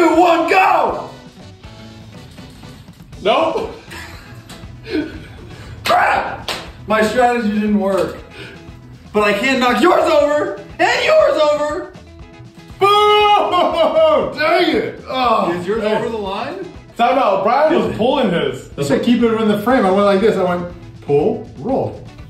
3, 2, 1, go! Nope. Crap! My strategy didn't work. But I can knock yours over and yours over. Boom! Dang it! Oh, is yours over the line? Time out. Brian was pulling his. I said keep it in the frame. I went like this. I went pull, roll.